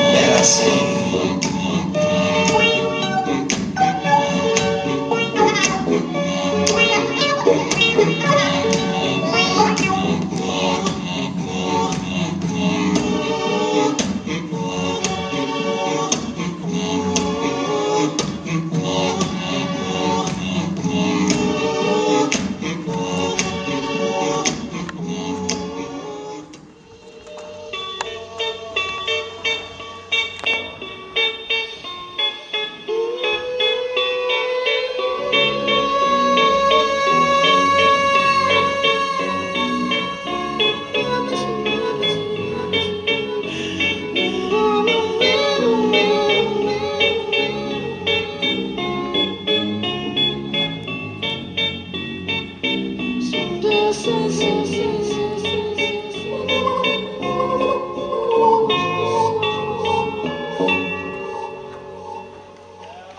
Then I sing.